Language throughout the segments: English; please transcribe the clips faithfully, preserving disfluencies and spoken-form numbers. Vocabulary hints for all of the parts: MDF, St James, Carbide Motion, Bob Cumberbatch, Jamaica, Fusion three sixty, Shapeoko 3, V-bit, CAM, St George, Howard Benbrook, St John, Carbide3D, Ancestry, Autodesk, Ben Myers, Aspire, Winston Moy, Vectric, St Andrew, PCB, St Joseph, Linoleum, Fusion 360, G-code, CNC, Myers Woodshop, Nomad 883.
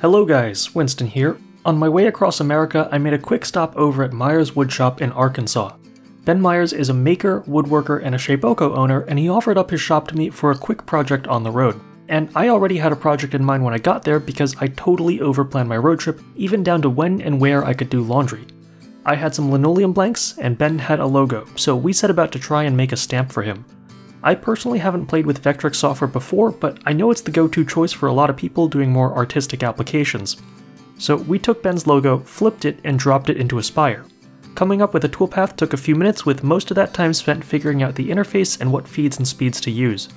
Hello guys, Winston here. On my way across America, I made a quick stop over at Myers Woodshop in Arkansas. Ben Myers is a maker, woodworker, and a shapeoko owner, and he offered up his shop to me for a quick project on the road. And I already had a project in mind when I got there because I totally overplanned my road trip, even down to when and where I could do laundry. I had some linoleum blanks, and Ben had a logo, so we set about to try and make a stamp for him. I personally haven't played with Vectric software before, but I know it's the go-to choice for a lot of people doing more artistic applications. So we took Ben's logo, flipped it, and dropped it into Aspire. Coming up with a toolpath took a few minutes, with most of that time spent figuring out the interface and what feeds and speeds to use.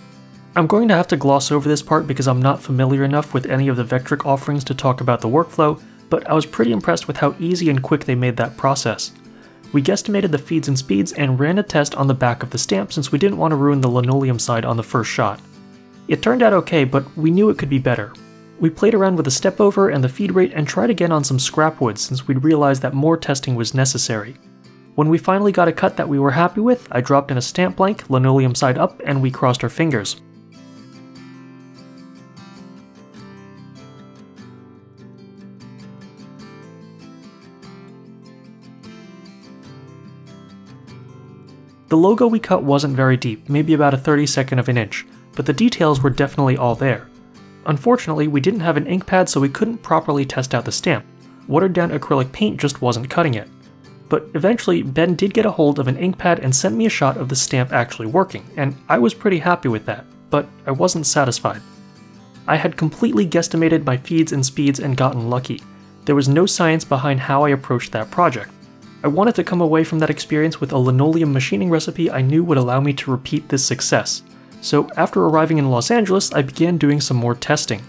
I'm going to have to gloss over this part because I'm not familiar enough with any of the Vectric offerings to talk about the workflow, but I was pretty impressed with how easy and quick they made that process. We guesstimated the feeds and speeds and ran a test on the back of the stamp since we didn't want to ruin the linoleum side on the first shot. It turned out okay, but we knew it could be better. We played around with the step over and the feed rate and tried again on some scrap wood since we'd realized that more testing was necessary. When we finally got a cut that we were happy with, I dropped in a stamp blank, linoleum side up, and we crossed our fingers. The logo we cut wasn't very deep, maybe about a thirty-second of an inch, but the details were definitely all there. Unfortunately, we didn't have an ink pad, so we couldn't properly test out the stamp. Watered down acrylic paint just wasn't cutting it. But eventually, Ben did get a hold of an ink pad and sent me a shot of the stamp actually working, and I was pretty happy with that, but I wasn't satisfied. I had completely guesstimated my feeds and speeds and gotten lucky. There was no science behind how I approached that project. I wanted to come away from that experience with a linoleum machining recipe I knew would allow me to repeat this success. So after arriving in Los Angeles, I began doing some more testing.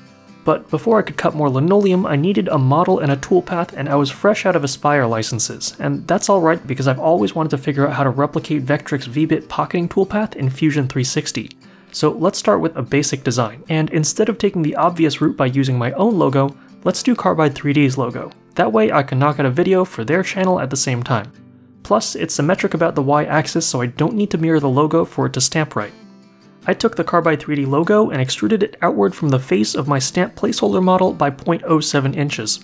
But before I could cut more linoleum, I needed a model and a toolpath, and I was fresh out of Aspire licenses. And that's alright because I've always wanted to figure out how to replicate Vectric's V-bit pocketing toolpath in Fusion three sixty. So let's start with a basic design, and instead of taking the obvious route by using my own logo, let's do Carbide three D's logo. That way I can knock out a video for their channel at the same time. Plus, it's symmetric about the y-axis, so I don't need to mirror the logo for it to stamp right. I took the Carbide three D logo and extruded it outward from the face of my stamp placeholder model by zero point zero seven inches.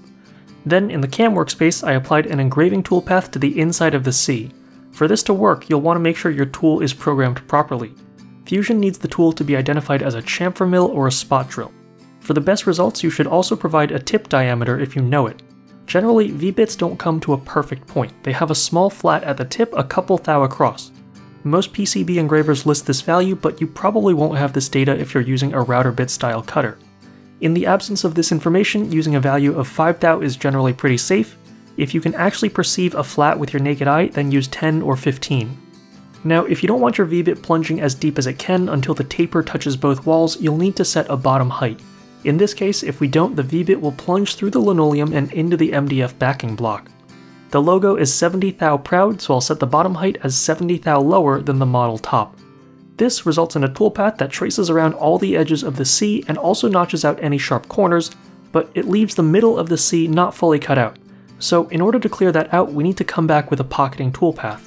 Then in the CAM workspace, I applied an engraving toolpath to the inside of the C. For this to work, you'll want to make sure your tool is programmed properly. Fusion needs the tool to be identified as a chamfer mill or a spot drill. For the best results, you should also provide a tip diameter if you know it. Generally, V-bits don't come to a perfect point. They have a small flat at the tip a couple thou across. Most P C B engravers list this value, but you probably won't have this data if you're using a router bit style cutter. In the absence of this information, using a value of five thou is generally pretty safe. If you can actually perceive a flat with your naked eye, then use ten or fifteen. Now, if you don't want your V-bit plunging as deep as it can until the taper touches both walls, you'll need to set a bottom height. In this case, if we don't, the V-bit will plunge through the linoleum and into the M D F backing block. The logo is seventy thou proud, so I'll set the bottom height as seventy thou lower than the model top. This results in a toolpath that traces around all the edges of the C and also notches out any sharp corners, but it leaves the middle of the C not fully cut out. So in order to clear that out, we need to come back with a pocketing toolpath.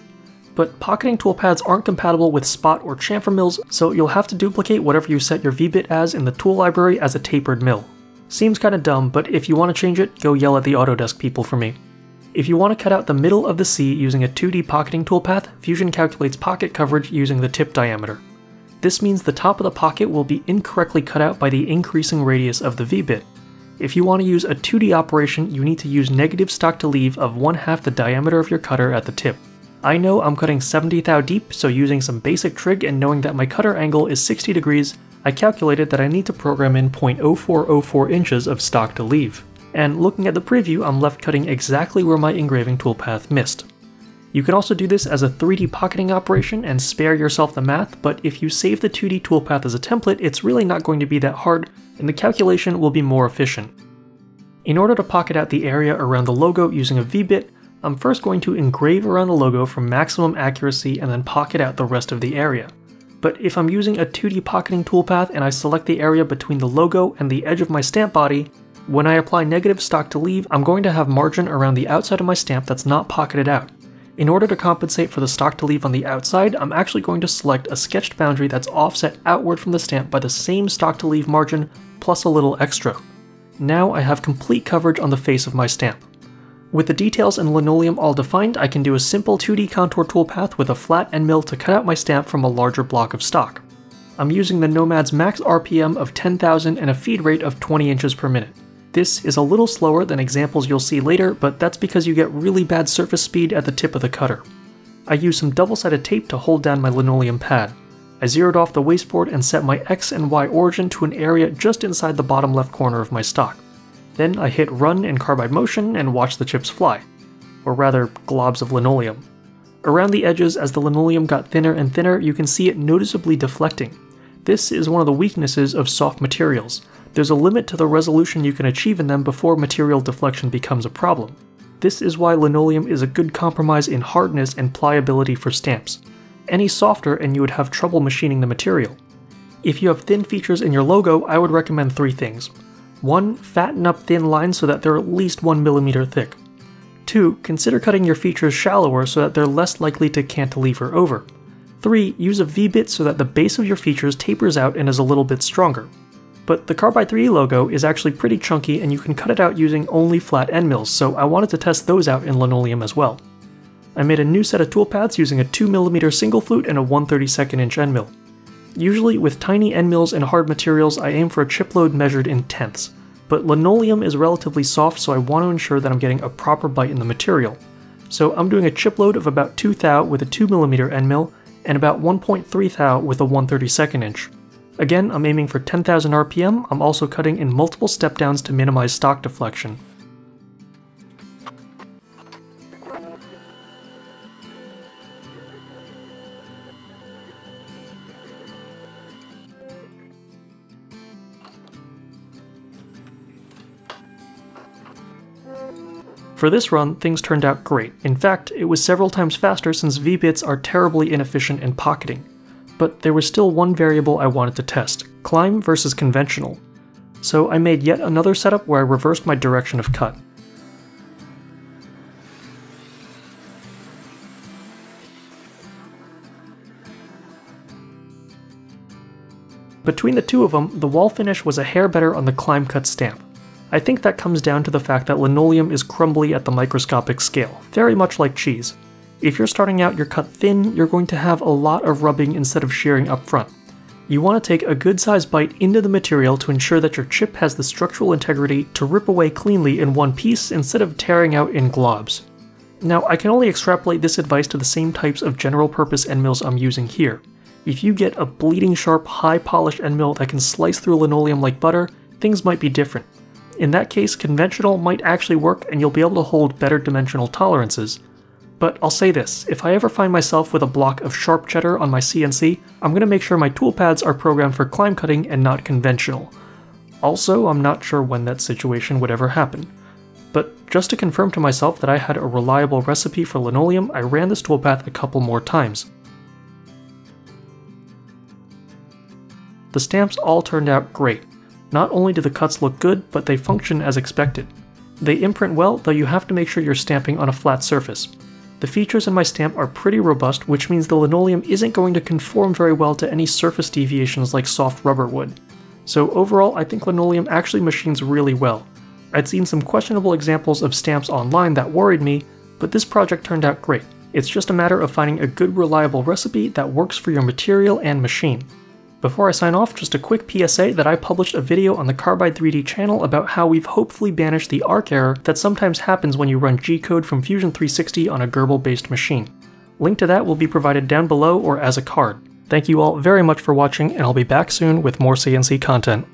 But pocketing toolpaths aren't compatible with spot or chamfer mills, so you'll have to duplicate whatever you set your V-bit as in the tool library as a tapered mill. Seems kinda dumb, but if you want to change it, go yell at the Autodesk people for me. If you want to cut out the middle of the C using a two D pocketing toolpath, Fusion calculates pocket coverage using the tip diameter. This means the top of the pocket will be incorrectly cut out by the increasing radius of the V-bit. If you want to use a two D operation, you need to use negative stock to leave of one half the diameter of your cutter at the tip. I know I'm cutting seventy thou deep, so using some basic trig and knowing that my cutter angle is sixty degrees, I calculated that I need to program in zero point zero four zero four inches of stock to leave. And looking at the preview, I'm left cutting exactly where my engraving toolpath missed. You can also do this as a three D pocketing operation and spare yourself the math, but if you save the two D toolpath as a template, it's really not going to be that hard, and the calculation will be more efficient. In order to pocket out the area around the logo using a V-bit, I'm first going to engrave around the logo for maximum accuracy and then pocket out the rest of the area. But if I'm using a two D pocketing toolpath and I select the area between the logo and the edge of my stamp body, when I apply negative stock to leave, I'm going to have margin around the outside of my stamp that's not pocketed out. In order to compensate for the stock to leave on the outside, I'm actually going to select a sketched boundary that's offset outward from the stamp by the same stock to leave margin plus a little extra. Now I have complete coverage on the face of my stamp. With the details in Linoleum all defined, I can do a simple two D contour toolpath with a flat end mill to cut out my stamp from a larger block of stock. I'm using the Nomad's max R P M of ten thousand and a feed rate of twenty inches per minute. This is a little slower than examples you'll see later, but that's because you get really bad surface speed at the tip of the cutter. I used some double-sided tape to hold down my linoleum pad. I zeroed off the wasteboard and set my X and Y origin to an area just inside the bottom left corner of my stock. Then I hit run in Carbide Motion and watched the chips fly. Or rather, globs of linoleum. Around the edges, as the linoleum got thinner and thinner, you can see it noticeably deflecting. This is one of the weaknesses of soft materials. There's a limit to the resolution you can achieve in them before material deflection becomes a problem. This is why linoleum is a good compromise in hardness and pliability for stamps. Any softer and you would have trouble machining the material. If you have thin features in your logo, I would recommend three things. One, fatten up thin lines so that they're at least one millimeter thick. Two, consider cutting your features shallower so that they're less likely to cantilever over. Three, use a V-bit so that the base of your features tapers out and is a little bit stronger. But the Carbide three D logo is actually pretty chunky and you can cut it out using only flat end mills, so I wanted to test those out in Linoleum as well. I made a new set of toolpaths using a two millimeter single flute and a one thirty-second inch end mill. Usually with tiny end mills and hard materials I aim for a chip load measured in tenths, but linoleum is relatively soft so I want to ensure that I'm getting a proper bite in the material. So I'm doing a chip load of about two thou with a two millimeter end mill and about one point three thou with a one thirty-second inch. Again, I'm aiming for ten thousand R P M, I'm also cutting in multiple step-downs to minimize stock deflection. For this run, things turned out great. In fact, it was several times faster since V-bits are terribly inefficient in pocketing. But there was still one variable I wanted to test, climb versus conventional. So I made yet another setup where I reversed my direction of cut. Between the two of them, the wall finish was a hair better on the climb cut stamp. I think that comes down to the fact that linoleum is crumbly at the microscopic scale, very much like cheese. If you're starting out your cut thin, you're going to have a lot of rubbing instead of shearing up front. You want to take a good sized bite into the material to ensure that your chip has the structural integrity to rip away cleanly in one piece instead of tearing out in globs. Now I can only extrapolate this advice to the same types of general purpose end mills I'm using here. If you get a bleeding sharp, high polished end mill that can slice through linoleum like butter, things might be different. In that case, conventional might actually work and you'll be able to hold better dimensional tolerances. But I'll say this, if I ever find myself with a block of sharp cheddar on my C N C, I'm going to make sure my toolpaths are programmed for climb cutting and not conventional. Also, I'm not sure when that situation would ever happen. But just to confirm to myself that I had a reliable recipe for linoleum, I ran this toolpath a couple more times. The stamps all turned out great. Not only do the cuts look good, but they function as expected. They imprint well, though you have to make sure you're stamping on a flat surface. The features in my stamp are pretty robust, which means the linoleum isn't going to conform very well to any surface deviations like soft rubber would. So overall, I think linoleum actually machines really well. I'd seen some questionable examples of stamps online that worried me, but this project turned out great. It's just a matter of finding a good, reliable recipe that works for your material and machine. Before I sign off, just a quick P S A that I published a video on the Carbide three D channel about how we've hopefully banished the arc error that sometimes happens when you run G-code from Fusion three sixty on a Gerbil-based machine. Link to that will be provided down below or as a card. Thank you all very much for watching, and I'll be back soon with more C N C content.